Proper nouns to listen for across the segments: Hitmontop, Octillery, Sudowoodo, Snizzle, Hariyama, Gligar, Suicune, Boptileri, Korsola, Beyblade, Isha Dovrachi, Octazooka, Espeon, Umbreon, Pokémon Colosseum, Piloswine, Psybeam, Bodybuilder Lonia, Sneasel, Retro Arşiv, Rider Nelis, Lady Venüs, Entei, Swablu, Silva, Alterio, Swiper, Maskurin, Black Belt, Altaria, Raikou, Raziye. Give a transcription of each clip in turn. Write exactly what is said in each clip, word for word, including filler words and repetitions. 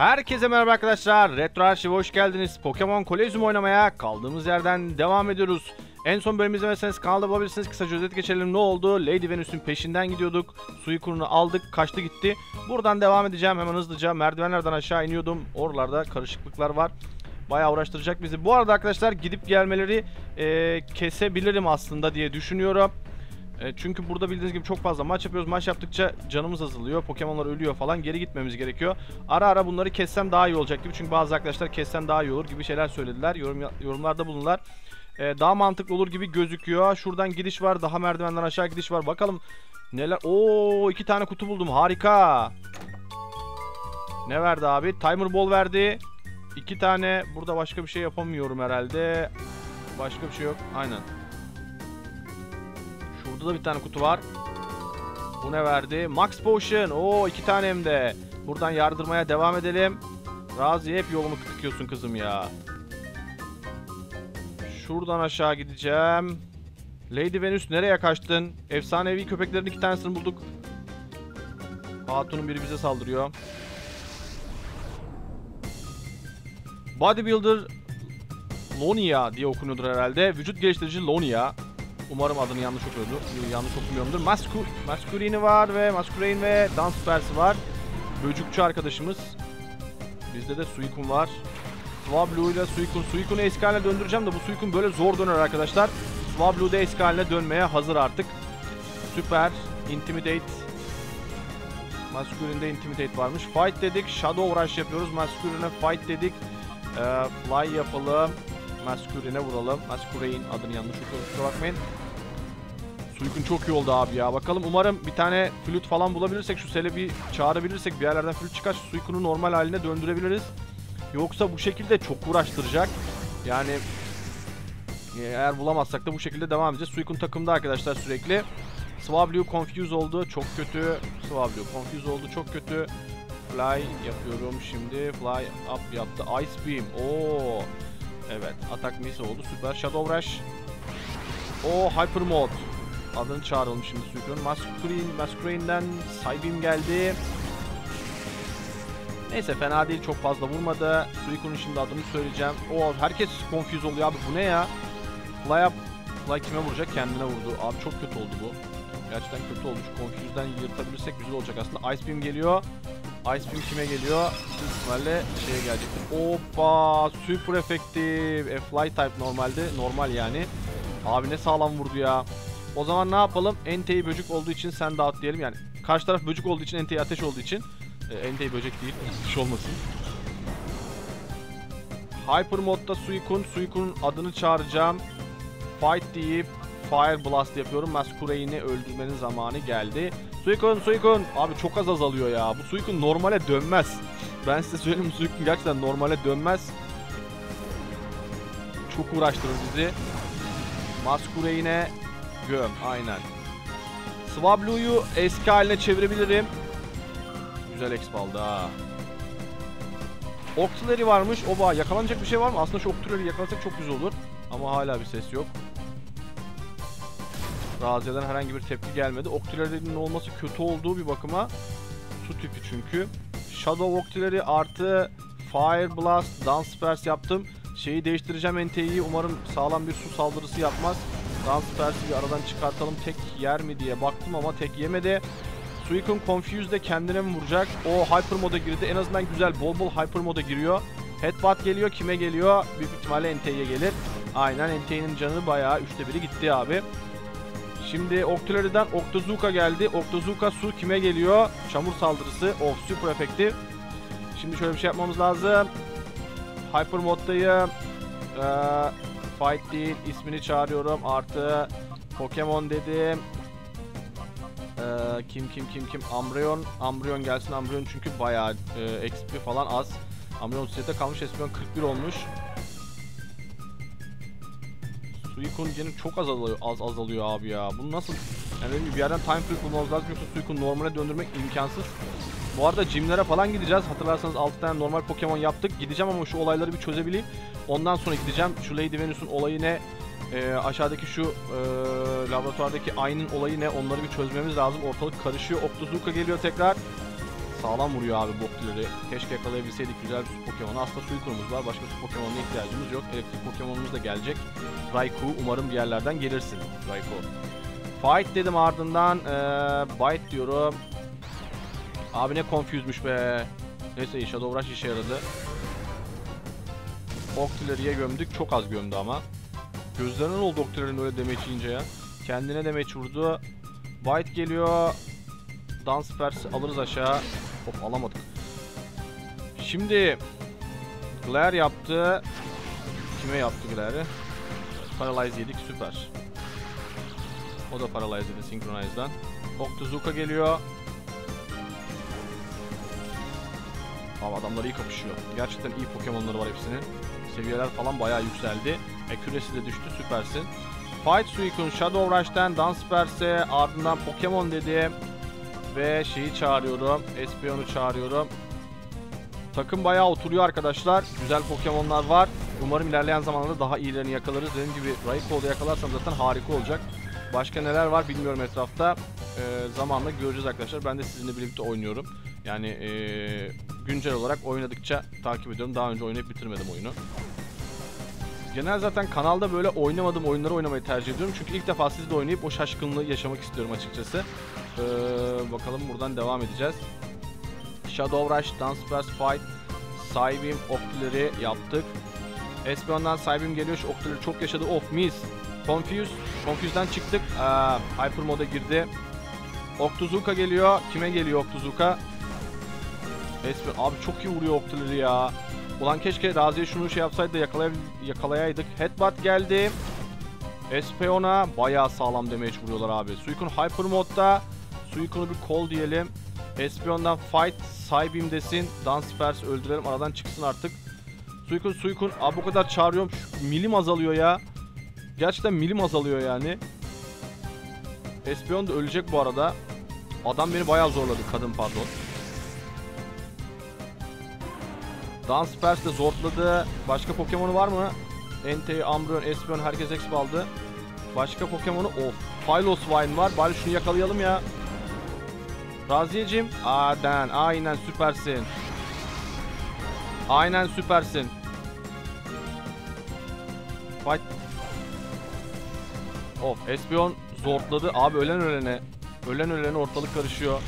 Herkese merhaba arkadaşlar. Retro Arşiv'e hoş geldiniz. Pokemon Colosseum oynamaya kaldığımız yerden devam ediyoruz. En son bölümü izlemezseniz kanalda bulabilirsiniz. Kısaca özet geçelim. Ne oldu? Lady Venüs'ün peşinden gidiyorduk. Suicune'u aldık. Kaçtı gitti. Buradan devam edeceğim. Hemen hızlıca merdivenlerden aşağı iniyordum. Oralarda karışıklıklar var. Bayağı uğraştıracak bizi. Bu arada arkadaşlar gidip gelmeleri e, kesebilirim aslında diye düşünüyorum. E, çünkü burada bildiğiniz gibi çok fazla maç yapıyoruz. Maç yaptıkça canımız azalıyor. Pokemonlar ölüyor falan. Geri gitmemiz gerekiyor. Ara ara bunları kessem daha iyi olacak gibi. Çünkü bazı arkadaşlar kessem daha iyi olur gibi şeyler söylediler. Yorum, yorumlarda bulundular. E, daha mantıklı olur gibi gözüküyor. Şuradan gidiş var. Daha merdivenden aşağı gidiş var. Bakalım neler. Oo, iki tane kutu buldum. Harika. Ne verdi abi? Timer Ball verdi. İki tane. Burada başka bir şey yapamıyorum herhalde. Başka bir şey yok. Aynen. Şurada da bir tane kutu var. Bu ne verdi? Max Potion. Oo, iki tane hem de. Buradan yardırmaya devam edelim. Raziye, hep yolunu tıkıyorsun kızım ya. Şuradan aşağı gideceğim. Lady Venüs, nereye kaçtın? Efsanevi köpeklerin iki tanesini bulduk. Hatun'un biri bize saldırıyor. Bodybuilder Lonia diye okunuyordur herhalde. Vücut geliştirici Lonia. Umarım adını yanlış okuyordu. Yanlış okumuyorumdur. Masku Maskurin'i var ve Maskurin ve dans süpersi var. Böcükçü arkadaşımız. Bizde de Suicune var. Swablu ile Suicune. Suicune'u eski haline döndüreceğim de bu Suicune böyle zor döner arkadaşlar. Swablu da eski haline dönmeye hazır artık. Süper. Intimidate. Maskurin'de Intimidate varmış. Fight dedik. Shadow Rush yapıyoruz. Maskurin'e fight dedik. Ee, fly yapalım. Maskurin'e vuralım. Maskurin adını yanlış okuyorum, bakmayın. Suicune çok iyi oldu abi ya. Bakalım, umarım bir tane flüt falan bulabilirsek, şu sele bir çağırabilirsek, bir yerlerden flüt çıkar, Suicune'u normal haline döndürebiliriz. Yoksa bu şekilde çok uğraştıracak. Yani eğer bulamazsak da bu şekilde devam edeceğiz. Suicune takımda arkadaşlar sürekli. Swablu confuse oldu. Çok kötü. Swablu confuse oldu. Çok kötü. Fly yapıyorum şimdi. Fly up yaptı. Ice Beam. Oo. Evet. Atak miss oldu. Süper. Shadow Rush. Oo. Hyper Mode. Adını çağıralım şimdi. Süper. Masquerade. Masquerade'den Psybeam geldi. Neyse, fena değil. Çok fazla vurmadı. Suicune'un şimdi adını söyleyeceğim. Oo. Herkes confuse oluyor abi. Bu ne ya? Fly up. Fly kime vuracak? Kendine vurdu. Abi çok kötü oldu bu. Gerçekten kötü olmuş. Confuse'den yırtabilirsek güzel olacak aslında. Ice Beam geliyor. Ice Beam kime geliyor? Büyük ihtimalle şeye gelecek. Hoppa! Super efektif. E, fly type normalde. Normal yani. Abi ne sağlam vurdu ya. O zaman ne yapalım? Entei böcek olduğu için sen dağıt diyelim. Yani karşı taraf böcek olduğu için, Entei ateş olduğu için. E, Entei böcek değil. Hiç olmasın. Hyper modda Suicune. Suicune'un adını çağıracağım. Fight deyip Fire Blast yapıyorum. Masquerade'i öldürmenin zamanı geldi. Suicune, Suicune. Abi çok az azalıyor ya. Bu Suicune normale dönmez. Ben size söyleyeyim, bu Suicune gerçekten normale dönmez. Çok uğraştırır bizi. Masquerade'e göm. Aynen. Swablu'yu eski haline çevirebilirim. Güzel exp aldı ha. Octillery varmış. Oba, yakalanacak bir şey var mı? Aslında şu Octillery'i yakalasak çok güzel olur. Ama hala bir ses yok. Raziye'den herhangi bir tepki gelmedi. Octillery'nin olması kötü olduğu bir bakıma. Su tipi çünkü. Shadow Octillery artı Fire Blast, Dance Spurs yaptım. Şeyi değiştireceğim, Entei'yi. Umarım sağlam bir su saldırısı yapmaz. Dance Spurs'ı bir aradan çıkartalım. Tek yer mi diye baktım ama tek yemedi. Suicune Confuse'de kendine mi vuracak? O Hyper Mode'a girdi. En azından güzel. Bol bol Hyper Mode'a giriyor. Headbutt geliyor. Kime geliyor? Büyük ihtimalle Entei'ye gelir. Aynen, Entei'nin canı bayağı üçte biri gitti abi. Şimdi Octillary'den Octazooka geldi. Octazooka su kime geliyor? Çamur saldırısı. Of, süper efektif. Şimdi şöyle bir şey yapmamız lazım. Hyper moddayım. Ee, fight değil. İsmini çağırıyorum. Artı Pokemon dedim. Ee, kim kim kim kim? Umbreon. Umbreon gelsin. Umbreon çünkü bayağı e, X P falan az. Umbreon otuz yedi'de kalmış. Espeon kırk bir olmuş. Suicune gene çok azalıyor, az azalıyor abi ya. Bunu nasıl, yani bir yerden time free bulmamız lazım, yoksa Suicune normale döndürmek imkansız. Bu arada gymlere falan gideceğiz. Hatırlarsanız altı tane normal Pokemon yaptık. Gideceğim ama şu olayları bir çözebileyim. Ondan sonra gideceğim. Şu Lady Venus'un olayı ne? E, aşağıdaki şu e, laboratuvardaki Ayn'ın olayı ne? Onları bir çözmemiz lazım. Ortalık karışıyor. Octazooka geliyor tekrar. sağlam vuruyor abi Boptileri. Keşke yakalayabilseydik güzel bir Pokemon'u. Aslında Suicune'umuz var. Başka bir Pokemon'a ihtiyacımız yok. Elektrik Pokemon'umuz da gelecek. Raikou, umarım bir yerlerden gelirsin Raikou. Fight dedim, ardından ee, bite diyorum. Abi ne confuse'muş be. Neyse Isha Dovrachi işe yaradı. Octillery'ye gömdük. Çok az gömdü ama. Gözlerine ne oldu Octillary'nin öyle damage yiyince ya. Kendine damage vurdu. Bite geliyor. Dans persi alırız aşağı. Hop, alamadık. Şimdi Glare yaptı. Kime yaptı Glare'i? Paralyze yedik, süper. O da Paralyze yedi Synchronize'dan. Octazooka geliyor. Abi adamlar iyi kapışıyor. Gerçekten iyi Pokemon'ları var hepsinin. Seviyeler falan bayağı yükseldi. Accuracy de düştü, süpersin. Fight Suicune, Shadow Rush'ten Dance Perse, ardından Pokemon dedi. Ve şeyi çağırıyorum, Espeon'u çağırıyorum. Takım bayağı oturuyor arkadaşlar. Güzel Pokemon'lar var. Umarım ilerleyen zamanlarda daha iyilerini yakalarız. Dediğim gibi Raikou da yakalarsam zaten harika olacak. Başka neler var bilmiyorum etrafta. Ee, zamanla göreceğiz arkadaşlar. Ben de sizinle birlikte oynuyorum. Yani ee, güncel olarak oynadıkça takip ediyorum. Daha önce oynayıp bitirmedim oyunu. Genel zaten kanalda böyle oynamadığım oyunları oynamayı tercih ediyorum. Çünkü ilk defa sizle oynayıp o şaşkınlığı yaşamak istiyorum açıkçası. Ee, bakalım buradan devam edeceğiz. Shadow Rush, Dance Burst, Fight, Psybeam, Octillery yaptık. Espeon'dan Psybeam geliyor. Şu Octillery çok yaşadı. Of, miss. Confuse. Confuse'den çıktık. Ee, Hyper Mode'a girdi. Octazooka geliyor. Kime geliyor Octazooka? Espeon. Abi çok iyi vuruyor Octillery ya. Ulan keşke Raziye şunu şey yapsaydı da yakalay yakalayaydık. Headbutt geldi. Espeon'a bayağı sağlam damage vuruyorlar abi. Suicune Hyper Mode'da. Suicune'u bir call diyelim. Espeon'dan Fight, Psybeam desin. Dance Fairs öldürelim, aradan çıksın artık. Suicune, Suicune. Abi bu kadar çağırıyorum. Şu milim azalıyor ya. Gerçekten milim azalıyor yani. Espeon da ölecek bu arada. Adam beni bayağı zorladı. Kadın pardon. Dance Pers de zortladı. Başka Pokemon'u var mı? Entei, Umbreon, Espeon herkes exp aldı. Başka Pokemon'u of. Piloswine var. Bari şunu yakalayalım ya. Raziyeciğim. Aden. Aynen süpersin. Aynen süpersin. Fight. Of. Espeon zortladı. Abi ölen ölene. Ölen ölene ortalık karışıyor.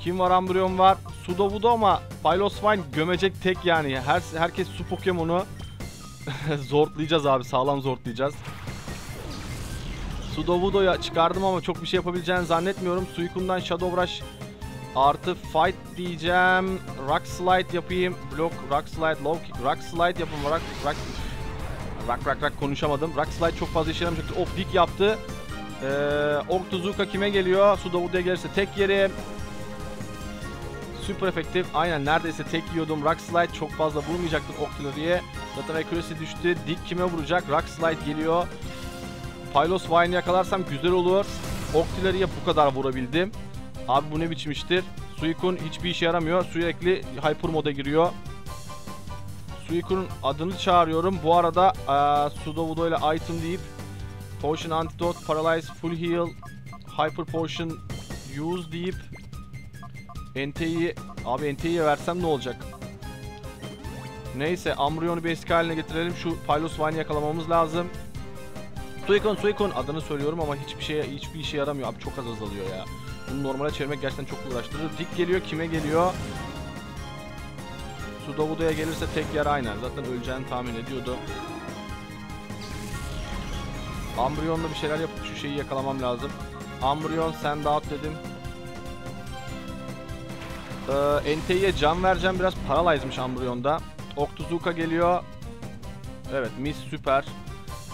Kim var? Umbreon var. Sudowoodo ama Piloswine gömecek tek yani. Her, herkes su Pokemon'u zortlayacağız abi. Sağlam zortlayacağız. Sudowoodo'ya çıkardım ama çok bir şey yapabileceğini zannetmiyorum. Suicune'dan Shadow Rush artı Fight diyeceğim. Rock Slide yapayım. Block, Rock Slide, Low Kick. Rock Slide yapayım. Rock, rock, rock, rock, rock konuşamadım. Rock Slide çok fazla işe yaramayacaktı. Of, dik yaptı. Ee, Octazooka kime geliyor? Sudowoodo'ya gelirse tek yeri. Süper efektif. Aynen neredeyse tek yiyordum. Rock Slide çok fazla vurmayacaktım Octillery'ye. Zaten accuracy düştü. Dik kime vuracak? Rock Slide geliyor. Piloswine'i yakalarsam güzel olur. Octillery'ye bu kadar vurabildim. Abi bu ne biçim iştir? Suicune hiçbir işe yaramıyor. Sürekli Hyper Mode'a giriyor. Suicune'un adını çağırıyorum. Bu arada ee, Sudowoodo ile item deyip Potion, Antidote, Paralyze, Full Heal, Hyper Potion Use deyip Entei'yi, abi Entei'ye versem ne olacak? Neyse, Umbreon'u bir eski haline getirelim. Şu Piloswine'i yakalamamız lazım. Suicune, Suicune adını söylüyorum ama hiçbir şeye, hiçbir işe yaramıyor. Abi çok az azalıyor ya. Bunu normale çevirmek gerçekten çok uğraştırır. Dik geliyor, kime geliyor? Sudowoodo'ya gelirse tek yer aynen. Zaten öleceğini tahmin ediyordu. Umbreon'la bir şeyler yapıp şu şeyi yakalamam lazım. Umbreon send out dedim. Ee, Entei'ye can vereceğim, biraz paralyzmış Umbreon'da. Octazooka geliyor. Evet, miss süper.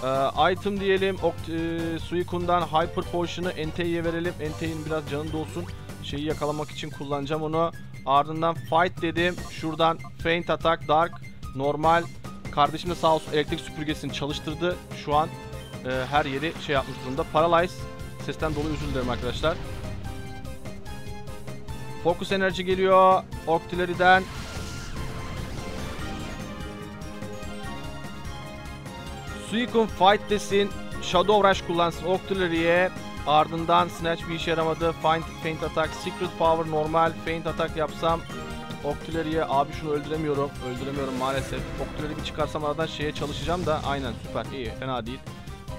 Ee, item diyelim. Oct e, Suicune'dan Hyper Potion'u Entei'ye verelim. Entei'nin biraz canı dolsun. Şeyi yakalamak için kullanacağım onu. Ardından Fight dedim. Şuradan Faint Attack, Dark, normal. Kardeşim de sağ olsun elektrik süpürgesini çalıştırdı. Şu an e, her yeri şey yapmış durumda. Paralyze. Sesten dolayı özür dilerim arkadaşlar. Focus Energy geliyor Octillary'den. Suicune Fight desin. Shadow Rush kullansın Octillary'ye. Ardından Snatch bir işe yaramadı. Find, Faint Attack, Secret Power, normal Faint Attack yapsam Octillery'e, abi şunu öldüremiyorum. Öldüremiyorum maalesef. Octillery'i çıkarsam aradan şeye çalışacağım da. Aynen, süper, iyi, fena değil.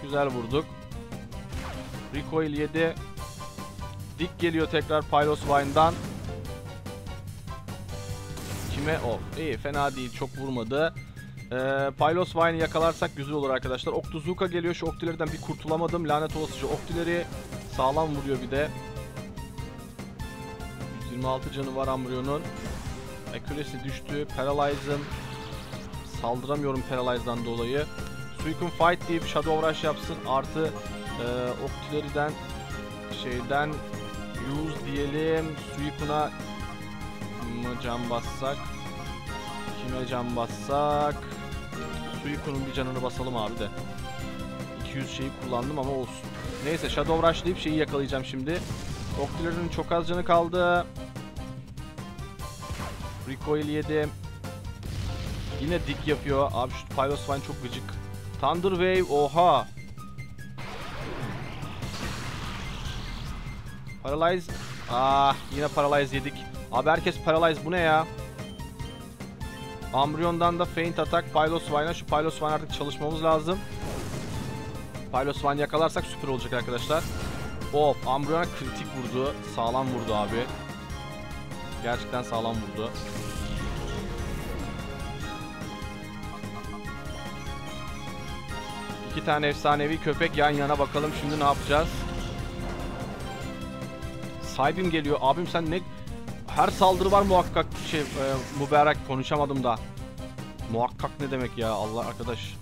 Güzel vurduk. Recoil yedi. Dik geliyor tekrar Piloswine'dan. Kime? O. İyi, fena değil, çok vurmadı. Ee, Piloswine'i yakalarsak güzel olur arkadaşlar. Octazooka geliyor. Şu Octillery'den bir kurtulamadım. Lanet olasıca. Octillery sağlam vuruyor bir de. yüz yirmi altı canı var Umbreon'un. Accuracy düştü. Paralyze'ım. Saldıramıyorum Paralyze'dan dolayı. Suicune fight deyip Isha Dovrachi yapsın. Artı e, Octillery'den şeyden use diyelim. Suicune'a mı can bassak? Kime can bassak? Suicune'un bir canını basalım abi de. iki yüz şeyi kullandım ama olsun. Neyse, Shadow Rush deyip şeyi yakalayacağım şimdi. Octillery'nin çok az canı kaldı. Recoil yedim. Yine dik yapıyor. Abi şu Piloswine çok gıcık. Thunder Wave, oha. Paralyze. Ah, yine Paralyze yedik. Abi herkes Paralyze, bu ne ya? Umbreon'dan da Faint Attack Piloswine'a. Şu Piloswine artık çalışmamız lazım. Piloswine yakalarsak süper olacak arkadaşlar. Of, Umbreon'a kritik vurdu. Sağlam vurdu abi. Gerçekten sağlam vurdu. İki tane efsanevi köpek yan yana, bakalım şimdi ne yapacağız? Sahibim geliyor. Abim sen ne... Her saldırı var muhakkak, şey, e, mübarek konuşamadım da. Muhakkak ne demek ya, Allah arkadaş.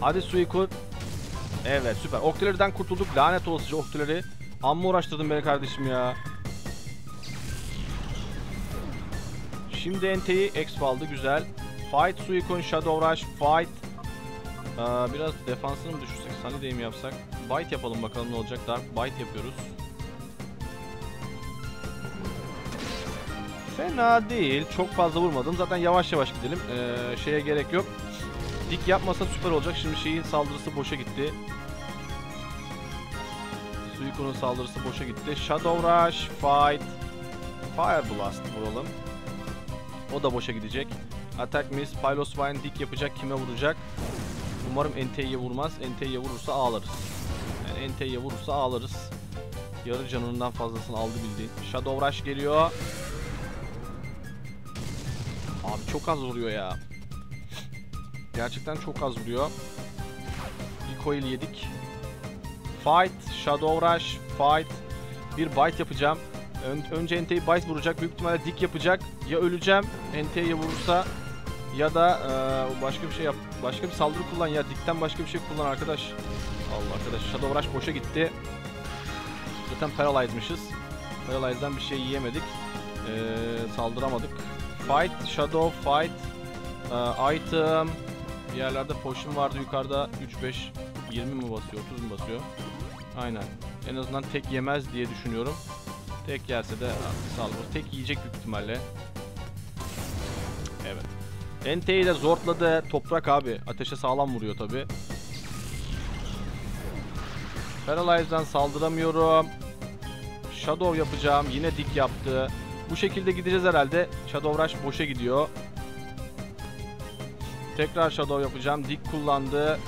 Hadi Suicune. Evet, süper. Octillery'den kurtulduk. Lanet olsun Octillery. Amma uğraştırdın beni kardeşim ya. Şimdi Entei'yi exp aldı, güzel. Fight Suicune, Shadow Rush, fight. Ee, biraz defansını mı düşürsek, saniye deyim yapsak? Bite yapalım bakalım ne olacak. Dark Bite yapıyoruz. Fena değil. Çok fazla vurmadım. Zaten yavaş yavaş gidelim. Ee, şeye gerek yok. Dik yapmasa süper olacak. Şimdi şeyin saldırısı boşa gitti. Suicune'un saldırısı boşa gitti. Shadow Rush, Fight, Fire Blast vuralım. O da boşa gidecek. Attack Miss, Piloswine dik yapacak. Kime vuracak? Umarım Entei'ye vurmaz. Entei'ye vurursa ağlarız. Yani Entei'ye vurursa ağlarız. Yarı canından fazlasını aldı bildiğin. Shadow Rush geliyor. Abi çok az vuruyor ya. Gerçekten çok az vuruyor. Bir coil yedik. Fight, Shadow Rush, fight. Bir bite yapacağım. Ön, önce Entei bite vuracak. Büyük ihtimalle dik yapacak. Ya öleceğim Entei'ye vurursa, ya da e, başka bir şey yap. Başka bir saldırı kullan ya. Dikten başka bir şey kullan arkadaş. Allah arkadaş. Shadow Rush boşa gitti. Zaten Paralyze'mışız. Paralyze'dan bir şey yiyemedik. E, saldıramadık. Fight, Shadow, Fight, uh, Item, bir yerlerde Potion vardı yukarıda, üç, beş, yirmi mi basıyor, otuz mu basıyor? Aynen, en azından tek yemez diye düşünüyorum. Tek yerse de saldırır, tek yiyecek büyük ihtimalle. Evet, Entei'yi de zortladı, toprak abi, ateşe sağlam vuruyor tabi. Paralyze'den saldıramıyorum. Shadow yapacağım, yine dik yaptı. Bu şekilde gideceğiz herhalde. Shadow Rush boşa gidiyor. Tekrar Shadow yapacağım. Dik kullandı.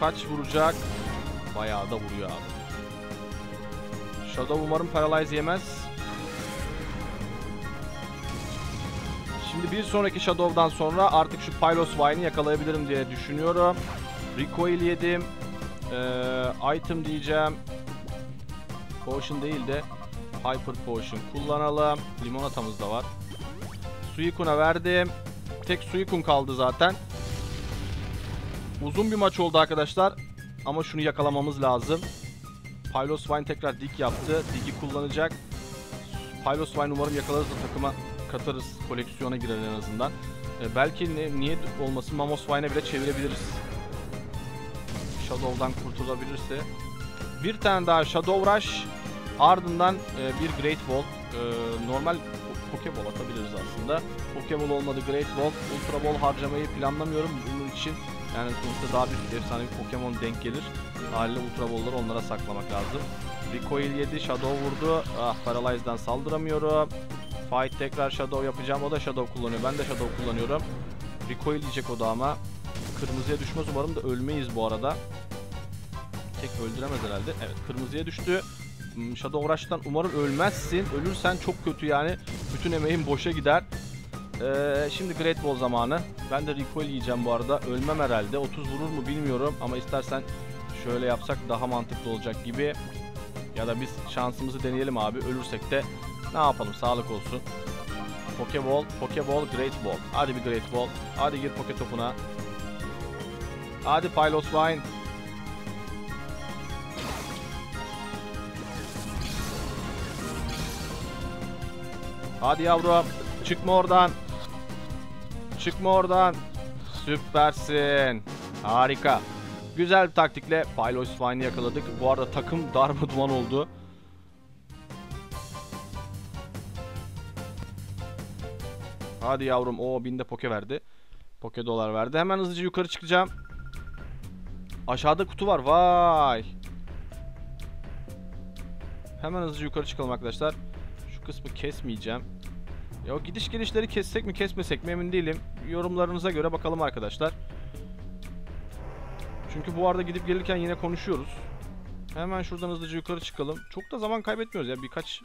Kaç vuracak? Bayağı da vuruyor abi. Shadow umarım Paralyze yemez. Şimdi bir sonraki Shadow'dan sonra artık şu Piloswine'i yakalayabilirim diye düşünüyorum. Recoil yedim. Ee, item diyeceğim. Potion değil de Hyper Potion kullanalım. Limonatamız da var. Suicune'a verdim. Tek Suicune kaldı zaten. Uzun bir maç oldu arkadaşlar. Ama şunu yakalamamız lazım. Piloswine tekrar dik yaptı. Dik'i kullanacak. Piloswine umarım yakalarız da takıma katarız. Koleksiyona girer en azından. Ee, belki ne, niye olmasın, Mamoswine'e bile çevirebiliriz. Shadow'dan kurtulabilirse. Bir tane daha Shadow Rush. Ardından e, bir Great Wall. E, normal Pokeball atabiliriz aslında. Pokeball olmadı, Great Ball, Ultra Ball harcamayı planlamıyorum bunun için. Yani sonuçta daha büyük bir efsane bir Pokemon denk gelir. Haliyle Ultra Ball'ları onlara saklamak lazım. Recoil yedi, Shadow vurdu. Ah, Paralyze'den saldıramıyorum. Fight, tekrar Shadow yapacağım. O da Shadow kullanıyor. Ben de Shadow kullanıyorum. Recoil yiyecek o da ama. Kırmızıya düşmez umarım da ölmeyiz bu arada. Tek öldüremez herhalde. Evet, kırmızıya düştü. Shadow Rush'tan umarım ölmezsin. Ölürsen çok kötü yani. Bütün emeğin boşa gider. Ee, şimdi Great Ball zamanı. Ben de Recoil yiyeceğim bu arada. Ölmem herhalde. otuz vurur mu bilmiyorum ama istersen şöyle yapsak daha mantıklı olacak gibi. Ya da biz şansımızı deneyelim abi. Ölürsek de ne yapalım, sağlık olsun. Pokeball, Pokeball, Great Ball. Hadi bir Great Ball. Hadi gir Poke Topuna. Hadi Piloswine. Hadi yavrum. Çıkma oradan. Çıkma oradan. Süpersin. Harika. Güzel bir taktikle Piloswine'i yakaladık. Bu arada takım darma duman oldu. Hadi yavrum. Oo, binde poke verdi. Poke dolar verdi. Hemen hızlıca yukarı çıkacağım. Aşağıda kutu var. Vay. Hemen hızlıca yukarı çıkalım arkadaşlar. Şu kısmı kesmeyeceğim. Ya gidiş gelişleri kessek mi kesmesek mi emin değilim. Yorumlarınıza göre bakalım arkadaşlar. Çünkü bu arada gidip gelirken yine konuşuyoruz. Hemen şuradan hızlıca yukarı çıkalım. Çok da zaman kaybetmiyoruz ya. Birkaç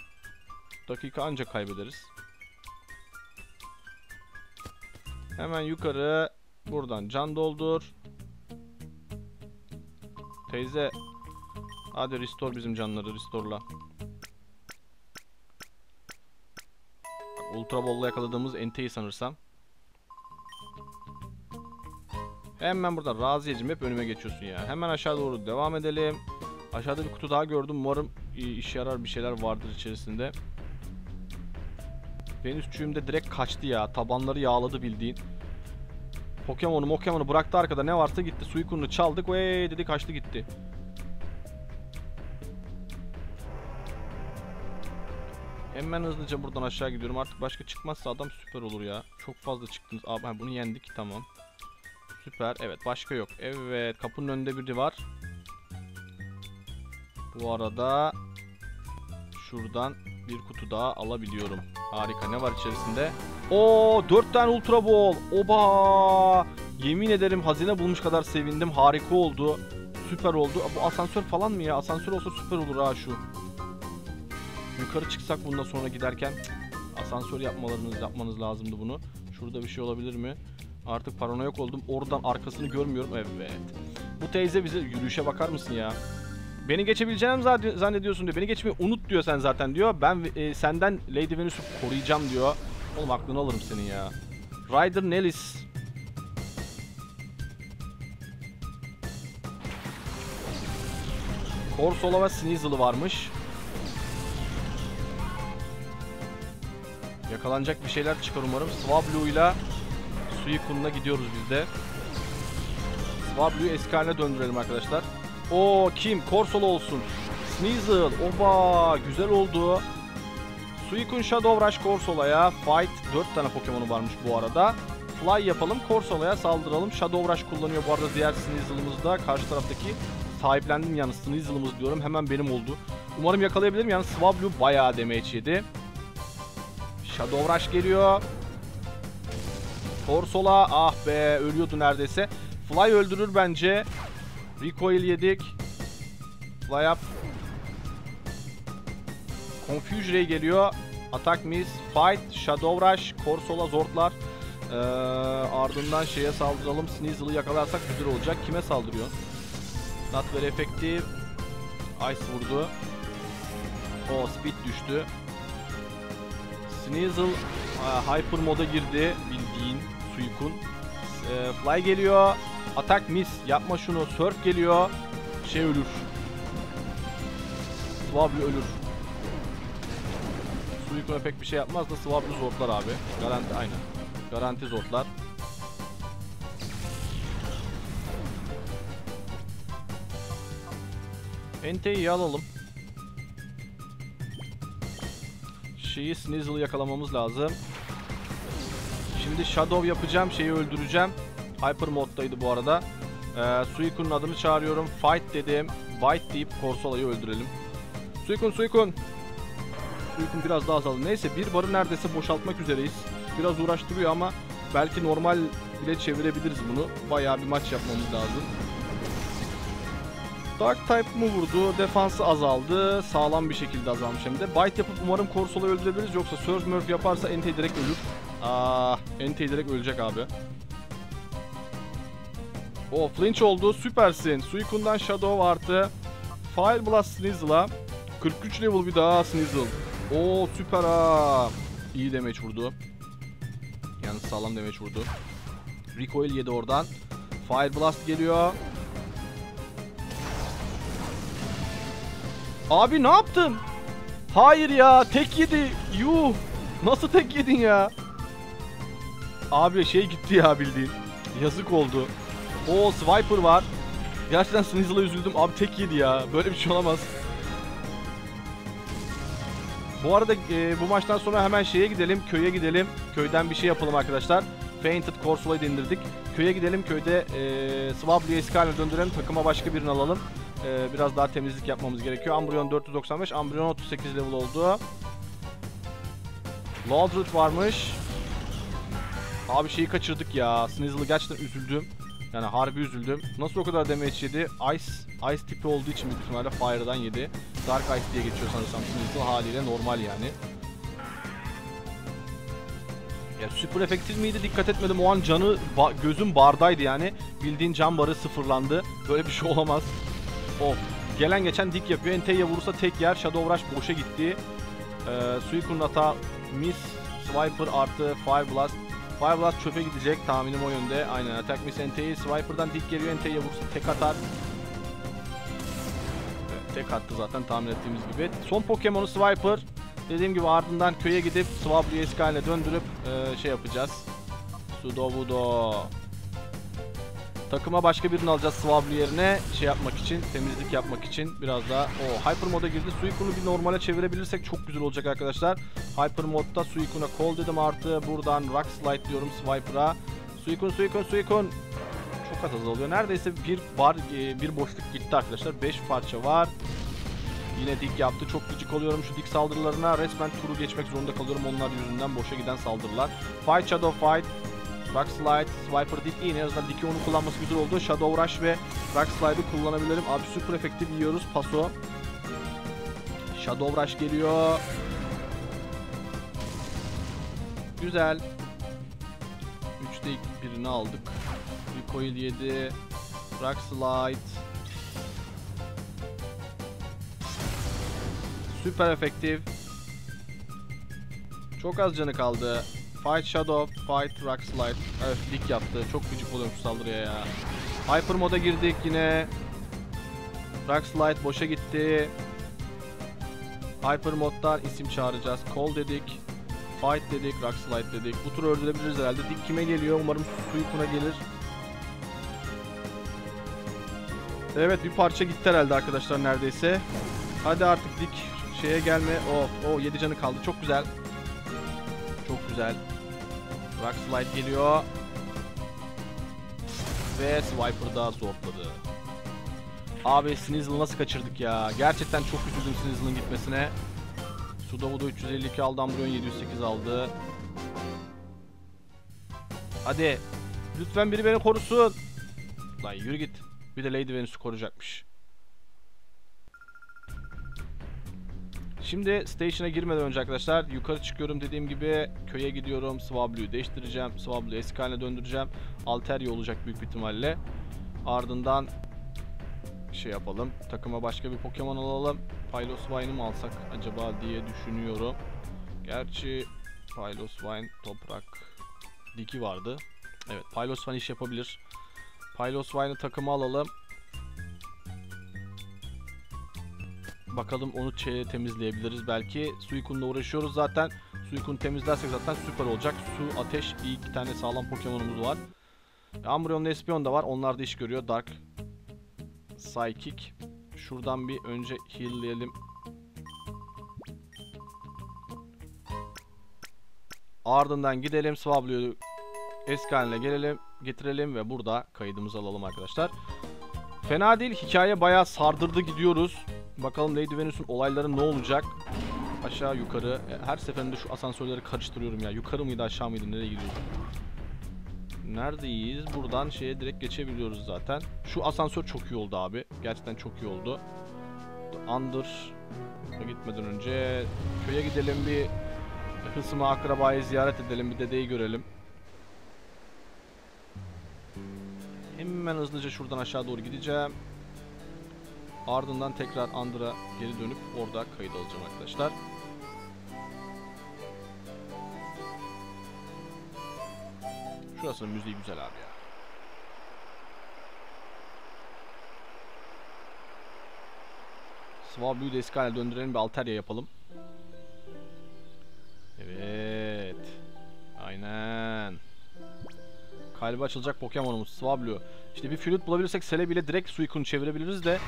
dakika ancak kaybederiz. Hemen yukarı. Buradan can doldur. Teyze. Hadi restore bizim canları. Restore'la. Ultra Ball'la yakaladığımız Entei'yi sanırsam. Hemen buradan Raziye'cim, hep önüme geçiyorsun ya. Hemen aşağı doğru devam edelim. Aşağıda bir kutu daha gördüm. Umarım işe yarar bir şeyler vardır içerisinde. Venüsçüğüm de direkt kaçtı ya. Tabanları yağladı bildiğin. Pokemon'u Pokemon'u bıraktı arkada. Ne varsa gitti. Suicune'u çaldık. Vey dedi, kaçtı gitti. Hemen hızlıca buradan aşağı gidiyorum. Artık başka çıkmazsa adam süper olur ya. Çok fazla çıktınız. Abi bunu yendik. Tamam. Süper. Evet, başka yok. Evet, kapının önünde biri var. Bu arada şuradan bir kutu daha alabiliyorum. Harika. Ne var içerisinde? Oo, dört tane Ultra Ball. Oba! Yemin ederim hazine bulmuş kadar sevindim. Harika oldu. Süper oldu. Bu asansör falan mı ya? Asansör olsa süper olur ha şu. Yukarı çıksak bundan sonra giderken. Asansör yapmalarınız, yapmanız lazımdı bunu. Şurada bir şey olabilir mi? Artık paranoyak oldum. Oradan arkasını görmüyorum. Evet. Bu teyze bize yürüyüşe bakar mısın ya? Beni geçebileceğini zannediyorsun diyor. Beni geçmeyi unut diyor sen zaten diyor. Ben e, senden Lady Venüs'ü koruyacağım diyor. Oğlum aklını alırım senin ya. Rider Nelis. Korsola ve Snizzle varmış. Yakalanacak bir şeyler çıkar umarım. Swablu ile Suicune'la gidiyoruz biz de. Swablu'yu eski haline döndürelim arkadaşlar. O kim? Korsola olsun. Sneasel. Oba. Güzel oldu. Suicune, Shadow Rush Korsola'ya. Fight. dört tane Pokemon'u varmış bu arada. Fly yapalım. Korsola'ya saldıralım. Shadow Rush kullanıyor bu arada diğer Sneasel'ımız da. Karşı taraftaki sahiplendim yani Sneasel'ımız diyorum. Hemen benim oldu. Umarım yakalayabilirim. Yani Swablu bayağı damage yedi. Shadow Rush geliyor. Korsola. Ah be. Ölüyordu neredeyse. Fly öldürür bence. Recoil yedik. Fly up. Confuse Ray geliyor. Atak miss. Fight. Shadow Rush. Korsola zortlar. Ee, ardından şeye saldıralım. Sneasel'ı yakalarsak güzel olacak. Kime saldırıyor? Not very effective. Ice vurdu. O speed düştü. Sneasel uh, hyper moda girdi. Bildiğin Suicune. E, fly geliyor. Atak miss. Yapma şunu. Surf geliyor. Şey ölür. Swablu ölür. Suicune pek bir şey yapmaz da Swablu zortlar abi. Garanti aynı. Garanti zortlar. Entei'yi alalım. Arşi'yi, Snizzle'ı yakalamamız lazım. Şimdi Shadow yapacağım, şeyi öldüreceğim. Hyper moddaydı bu arada. Ee, Suicune'un adını çağırıyorum. Fight dedim. Bite deyip Korsola'yı öldürelim. Suicune, Suicune. Suicune biraz daha azaldı. Neyse, bir barı neredeyse boşaltmak üzereyiz. Biraz uğraştırıyor ama belki normal bile çevirebiliriz bunu. Bayağı bir maç yapmamız lazım. Dark type mı vurdu? Defansı azaldı. Sağlam bir şekilde azalmış hem de. Bite yapıp umarım Korsola'yı öldürebiliriz. Yoksa Surge Murph yaparsa Entei direkt ölür. Aaa, Entei direkt ölecek abi. O flinch oldu. Süpersin. Suicune'dan Shadow artı. Fire Blast Snizzle'a. kırk üç level bir daha Snizzle. Oo süper ha. İyi damage vurdu. Yani sağlam damage vurdu. Recoil yedi oradan. Fire Blast geliyor. Abi ne yaptın? Hayır ya, tek yedi. Yuh. Nasıl tek yedin ya? Abi şey gitti ya bildiğin. Yazık oldu. O Swiper var. Gerçekten Snizzle'a üzüldüm. Abi tek yedi ya. Böyle bir şey olamaz. Bu arada e, bu maçtan sonra hemen şeye gidelim. Köye gidelim. Köyden bir şey yapalım arkadaşlar. Fainted Korsola'yı indirdik. Köye gidelim. Köyde e, Swablu'ya iskalene döndürelim. Takıma başka birini alalım. E, biraz daha temizlik yapmamız gerekiyor. Umbreon dört yüz doksan beş. Umbreon otuz sekiz level oldu. Loadroot varmış. Abi şeyi kaçırdık ya. Snizzle'ı gerçekten üzüldüm. Yani harbi üzüldüm. Nasıl o kadar damage yedi? Ice, ice tipi olduğu için büyük ihtimalle Fire'dan yedi. Dark Ice diye geçiyor sanırsam. Snizzle haliyle normal yani. Ya süper efektif miydi? Dikkat etmedim. O an canı, ba gözüm bardaydı yani. Bildiğin can barı sıfırlandı. Böyle bir şey olamaz. Of. Gelen geçen dik yapıyor. Entei'ye vurursa tek yer. Shadow Rush boşa gitti. Ee, Suicune'un hata. Miss. Swiper artı. Fire Blast. Fire Blast çöpe gidecek. Tahminim o yönde. Aynen. Attack Miss Entei. Swiper'dan dik geliyor. Entei'ye vurursa tek atar. Evet, tek attı zaten tahmin ettiğimiz gibi. Son Pokemon'u Swiper. Dediğim gibi ardından köye gidip Swablu'yu eskaline döndürüp e, şey yapacağız. Sudowoodo. Takıma başka birini alacağız Swablu yerine. Şey yapmak için, temizlik yapmak için. Biraz daha. O Hyper Mod'a girdi. Suicune'u bir normale çevirebilirsek çok güzel olacak arkadaşlar. Hyper Mod'da Suicune'a Call dedim artı. Buradan Rock Slide diyorum Swiper'a. Suicune, Suicune, Suicune. Çok az azalıyor. Neredeyse bir bar, bir boşluk gitti arkadaşlar. beş parça var. Yine dik yaptı. Çok gıcık oluyorum şu dik saldırılarına. Resmen turu geçmek zorunda kalıyorum. Onlar yüzünden boşa giden saldırılar. Fight, Shadow Fight. Rock Slide, Swiper dik iyi. En azından diki onu kullanması güzel oldu. Shadow Rush ve Rock Slide'ı kullanabilirim. Abi süper efektif yiyoruz. Paso. Shadow Rush geliyor. Güzel. üçte ilk birini aldık. Recoil yedi. Rock Slide. Süper efektif. Çok az canı kaldı. Fight Shadow, Fight Rock Slide. Evet, dik yaptı. Çok gıcık oluyor bu saldırıya ya. Hyper Mod'a girdik yine. Rock Slide boşa gitti. Hyper Mod'dan isim çağıracağız. Call dedik. Fight dedik. Rock Slide dedik. Bu turu öldürebiliriz herhalde. Dik kime geliyor? Umarım Suicune'a gelir. Evet, bir parça gitti herhalde arkadaşlar neredeyse. Hadi artık dik şeye gelme. O o yedi canı kaldı. Çok güzel. Çok güzel. Rock Slide geliyor. Ve Swiper daha zorladı. Abi Snizzle'ı nasıl kaçırdık ya? Gerçekten çok üzüldüm Snizzle'ın gitmesine. Sudowoodo üç yüz elli iki aldı. Umbreon yedi yüz sekiz aldı. Hadi. Lütfen biri beni korusun. Lan yürü git. Bir de Lady Venüs'ü koruyacakmış. Şimdi station'a girmeden önce arkadaşlar yukarı çıkıyorum, dediğim gibi köye gidiyorum. Swablu'yu değiştireceğim. Swablu'yu eski haline döndüreceğim. Alterio olacak büyük bir ihtimalle. Ardından şey yapalım. Takıma başka bir Pokemon alalım. Piloswine'ı mı alsak acaba diye düşünüyorum. Gerçi Piloswine toprak diki vardı. Evet, Piloswine iş yapabilir. Piloswine'ı takıma alalım. Bakalım onu temizleyebiliriz belki. Suicune'la uğraşıyoruz zaten. Suicune temizlersek zaten süper olacak. Su, ateş, iyi iki tane sağlam Pokemon'umuz var. Umbreon'la Espeon da var. Onlar da iş görüyor. Dark, Psychic. Şuradan bir önce heal'leyelim. Ardından gidelim Swablu'yu eski haline gelelim, getirelim ve burada kaydımızı alalım arkadaşlar. Fena değil, hikaye bayağı sardırdı gidiyoruz. Bakalım Lady Venüs'ün olayları ne olacak? Aşağı yukarı, her seferinde şu asansörleri karıştırıyorum ya. Yukarı mıydı aşağı mıydı, nereye gidiyoruz? Neredeyiz? Buradan şeye direkt geçebiliyoruz zaten. Şu asansör çok iyi oldu abi. Gerçekten çok iyi oldu. Under gitmeden önce köye gidelim, bir hısımı akrabayı ziyaret edelim, bir dedeyi görelim. Hemen hızlıca şuradan aşağı doğru gideceğim. Ardından tekrar Under'a geri dönüp orada kayıt alacağım arkadaşlar. Şurasının müziği güzel abi ya. Swablu'yu da eski haline döndürelim, bir Altaria yapalım. Evet. Aynen. Kalbi açılacak Pokemon'umuz Swablu. İşte bir flüt bulabilirsek Sele bile direkt Suicune çevirebiliriz de.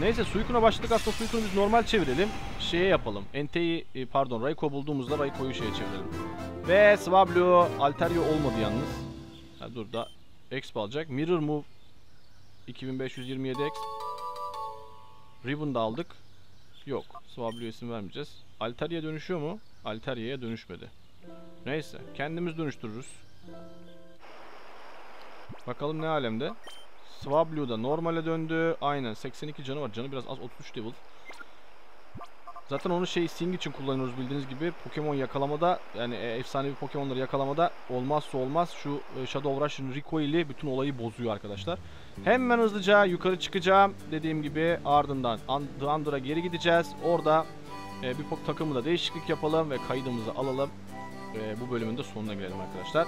Neyse Suicune'a başladık, aslında Suicune'u biz normal çevirelim. Şeye yapalım. Entei pardon Raikou bulduğumuzda Raikou'yu şeye çevirelim. Ve Swablu Alterio olmadı yalnız. Ha, dur da Exp alacak. Mirror Move iki bin beş yüz yirmi yedi Exp. Ribbon da aldık. Yok. Swablu'ya isim vermeyeceğiz. Altaria'ya dönüşüyor mu? Altaria'ya dönüşmedi. Neyse. Kendimiz dönüştürürüz. Bakalım ne alemde. Swablu da normale döndü. Aynen. seksen iki canı var. Canı biraz az. otuz üç level. Zaten onu şey sing için kullanıyoruz bildiğiniz gibi. Pokemon yakalamada, yani efsanevi Pokemon'ları yakalamada olmazsa olmaz. Şu Isha Dovrachi'nin recoil'i bütün olayı bozuyor arkadaşlar. Hemen hızlıca yukarı çıkacağım. Dediğim gibi ardından The Under'a geri gideceğiz. Orada e, bir takımı da değişiklik yapalım ve kaydımızı alalım. E, bu bölümün de sonuna gelelim arkadaşlar.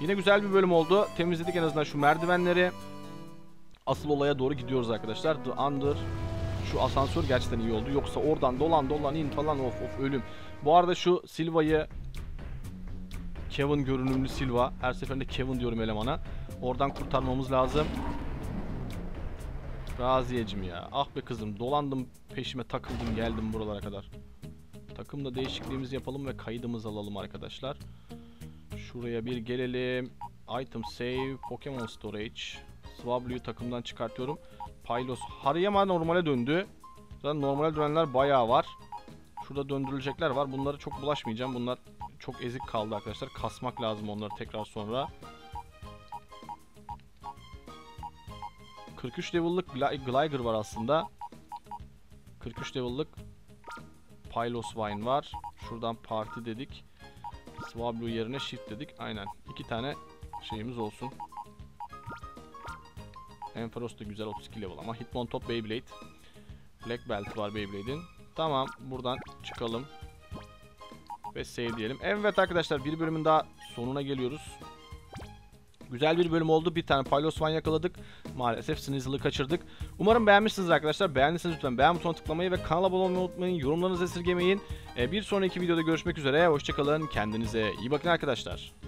Yine güzel bir bölüm oldu. Temizledik en azından şu merdivenleri. Asıl olaya doğru gidiyoruz arkadaşlar. The Under... Şu asansör gerçekten iyi oldu. Yoksa oradan dolan dolan in falan, of of ölüm. Bu arada şu Silva'yı, Kevin görünümlü Silva. Her seferinde Kevin diyorum elemana. Oradan kurtarmamız lazım. Raziyeciğim ya. Ah be kızım, dolandım peşime takıldım geldim buralara kadar. Takımda değişikliğimizi yapalım ve kaydımızı alalım arkadaşlar. Şuraya bir gelelim. Item save, Pokemon storage. Swablu'yu takımdan çıkartıyorum. Pailus Hariyama normale döndü. Zaten normale dönenler bayağı var. Şurada döndürülecekler var. Bunlara çok bulaşmayacağım. Bunlar çok ezik kaldı arkadaşlar. Kasmak lazım onları tekrar sonra. kırk üç level'lık Gligar var aslında. kırk üç level'lık Piloswine var. Şuradan parti dedik. Swablu yerine shift dedik. Aynen. iki tane şeyimiz olsun. Enfaros da güzel, otuz iki level ama Hitmontop Beyblade. Black Belt var Beyblade'in. Tamam, buradan çıkalım. Ve save diyelim. Evet arkadaşlar, bir bölümün daha sonuna geliyoruz. Güzel bir bölüm oldu. Bir tane Piloswine yakaladık. Maalesef Snizzle'ı kaçırdık. Umarım beğenmişsiniz arkadaşlar. Beğendiyseniz lütfen beğen butonuna tıklamayı ve kanala abone olmayı unutmayın. Yorumlarınızı esirgemeyin. Bir sonraki videoda görüşmek üzere. Hoşçakalın. Kendinize iyi bakın arkadaşlar.